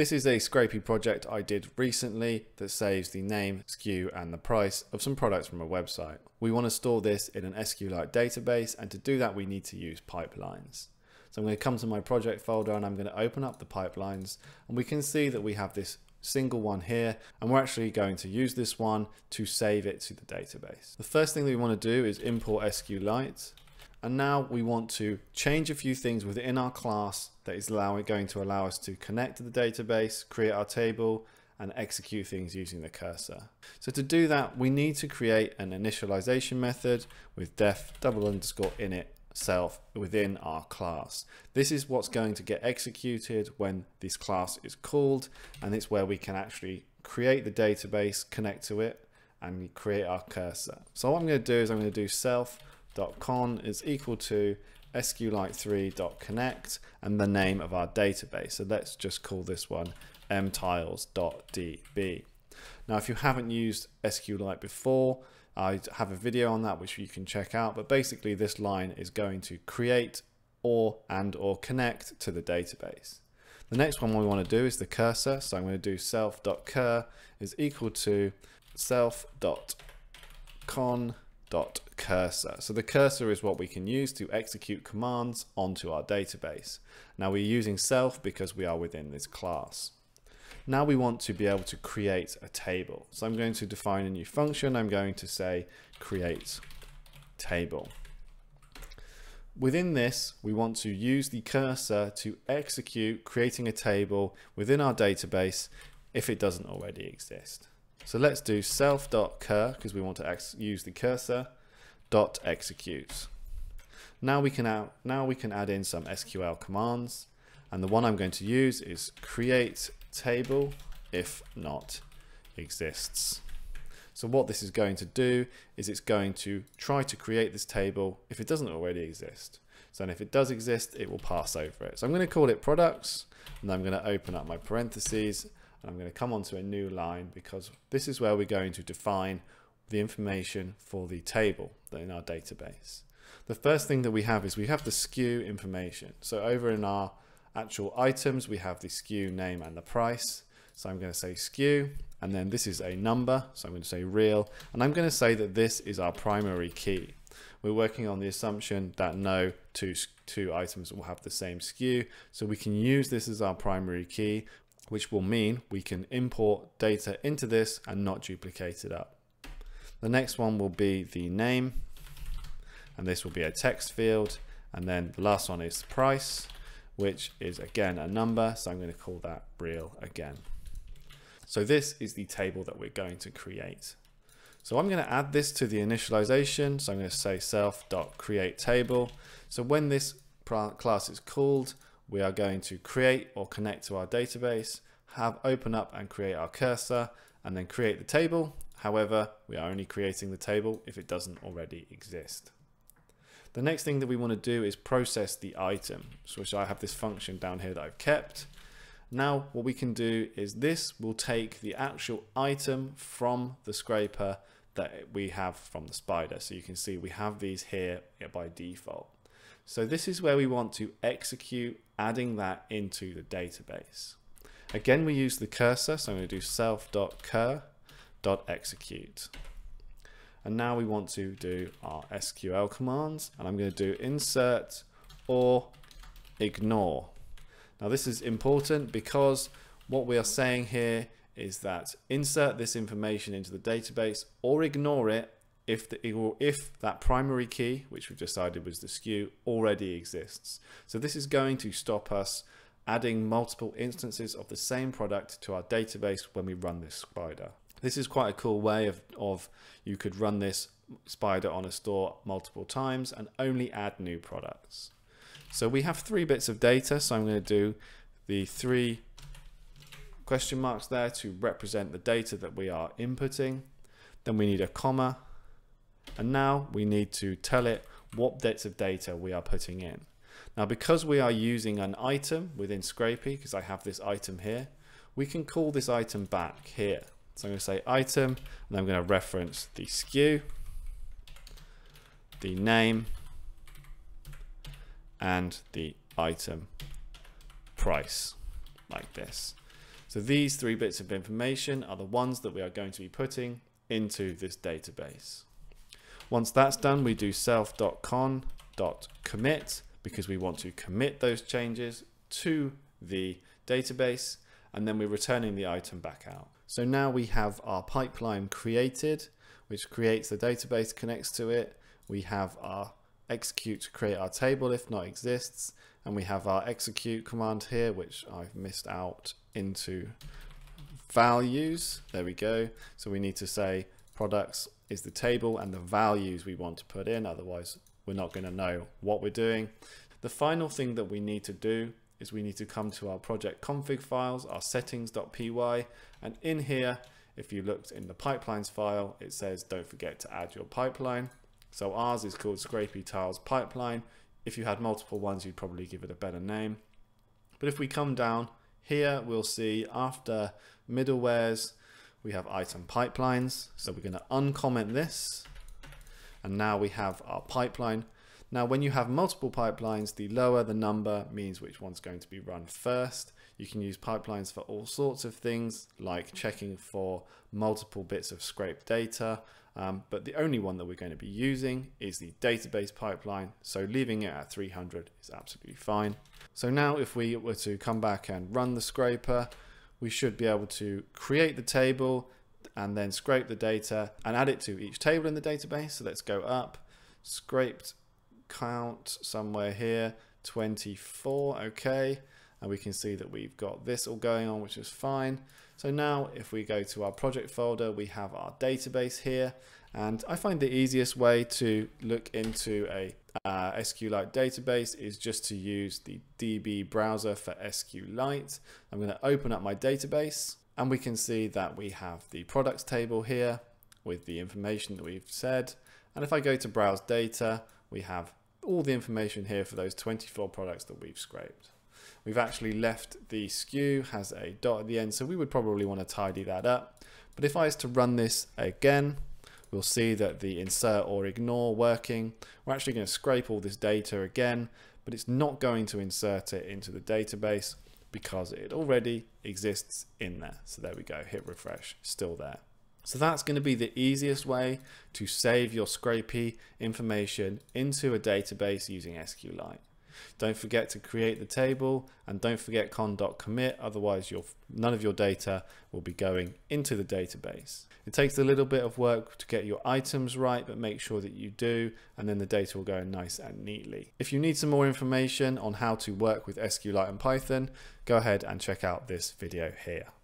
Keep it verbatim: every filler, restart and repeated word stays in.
This is a Scrapy project I did recently that saves the name, S K U and the price of some products from a website. We want to store this in an SQLite database, and to do that we need to use pipelines. So I'm going to come to my project folder and I'm going to open up the pipelines, and we can see that we have this single one here, and we're actually going to use this one to save it to the database. The first thing that we want to do is import SQLite, and now we want to change a few things within our class that is allowing, going to allow us to connect to the database, create our table, and execute things using the cursor. So to do that, we need to create an initialization method with def double underscore init self within our class. This is what's going to get executed when this class is called, and it's where we can actually create the database, connect to it, and create our cursor. So what I'm going to do is I'm going to do self.con is equal to SQLite three dot connect and the name of our database. So let's just call this one m tiles dot d b. Now, if you haven't used SQLite before, I have a video on that which you can check out, but basically this line is going to create or and or connect to the database. The next one we want to do is the cursor, so I'm going to do self.cur is equal to self.con.cursor. So the cursor is what we can use to execute commands onto our database. Now we're using self because we are within this class. Now we want to be able to create a table. So I'm going to define a new function. I'm going to say create table. Within this, we want to use the cursor to execute creating a table within our database if it doesn't already exist. So let's do self.cur because we want to use the cursor dot execute. Now we can out, now we can add in some S Q L commands, and the one I'm going to use is create table if not exists. So what this is going to do is it's going to try to create this table if it doesn't already exist. So and if it does exist, it will pass over it. So I'm going to call it products, and I'm going to open up my parentheses, and I'm going to come onto a new line because this is where we're going to define the information for the table in our database. The first thing that we have is we have the S K U information. So over in our actual items, we have the S K U name and the price. So I'm going to say S K U, and then this is a number. So I'm going to say real, and I'm going to say that this is our primary key. We're working on the assumption that no two, two items will have the same S K U. So we can use this as our primary key, which will mean we can import data into this and not duplicate it up. The next one will be the name, and this will be a text field. And then the last one is price, which is again a number, so I'm going to call that real again. So this is the table that we're going to create. So I'm going to add this to the initialization, so I'm going to say self.createTable. So when this class is called, we are going to create or connect to our database, have open up and create our cursor, and then create the table. However, we are only creating the table if it doesn't already exist. The next thing that we want to do is process the item, which I have this function down here that I've kept. Now what we can do is this will take the actual item from the scraper that we have from the spider. So you can see we have these here by default. So this is where we want to execute adding that into the database. Again, we use the cursor, so I'm going to do self.cur.execute. And now we want to do our S Q L commands, and I'm going to do insert or ignore. Now this is important because what we are saying here is that insert this information into the database or ignore it if, the, if that primary key, which we've decided was the S K U, already exists. So this is going to stop us adding multiple instances of the same product to our database when we run this spider. This is quite a cool way of, of you could run this spider on a store multiple times and only add new products. So we have three bits of data. So I'm going to do the three question marks there to represent the data that we are inputting. Then we need a comma. And now we need to tell it what bits of data we are putting in. Now, because we are using an item within Scrapy, because I have this item here, we can call this item back here. So I'm going to say item, and I'm going to reference the S K U, the name, and the item price, like this. So these three bits of information are the ones that we are going to be putting into this database. Once that's done, we do self dot con dot commit because we want to commit those changes to the database, and then we're returning the item back out. So now we have our pipeline created, which creates the database, connects to it. We have our execute to create our table if not exists, and we have our execute command here, which I've missed out into values. There we go. So we need to say products is the table and the values we want to put in, otherwise we're not going to know what we're doing. The final thing that we need to do is we need to come to our project config files, our settings dot p y, and in here, if you looked in the pipelines file, it says don't forget to add your pipeline. So ours is called Scrapy Tiles Pipeline. If you had multiple ones, you'd probably give it a better name. But if we come down here, we'll see after middlewares, we have item pipelines. So we're going to uncomment this. And now we have our pipeline. Now, when you have multiple pipelines, the lower the number means which one's going to be run first. You can use pipelines for all sorts of things, like checking for multiple bits of scraped data. Um, but the only one that we're going to be using is the database pipeline. So leaving it at three hundred is absolutely fine. So now if we were to come back and run the scraper, we should be able to create the table and then scrape the data and add it to each table in the database. So let's go up, scraped count somewhere here, twenty-four, okay. And we can see that we've got this all going on, which is fine. So now if we go to our project folder, we have our database here. And I find the easiest way to look into a uh, SQLite database is just to use the D B Browser for SQLite. I'm going to open up my database, and we can see that we have the products table here with the information that we've said. And if I go to browse data, we have all the information here for those twenty-four products that we've scraped. We've actually left the S K U has a dot at the end, so we would probably want to tidy that up. But if I was to run this again, we'll see that the insert or ignore working. We're actually going to scrape all this data again, but it's not going to insert it into the database because it already exists in there. So there we go, hit refresh, still there. So that's going to be the easiest way to save your Scrapy information into a database using SQLite. Don't forget to create the table, and don't forget con dot commit, otherwise your, none of your data will be going into the database. It takes a little bit of work to get your items right, but make sure that you do, and then the data will go in nice and neatly. If you need some more information on how to work with SQLite and Python, go ahead and check out this video here.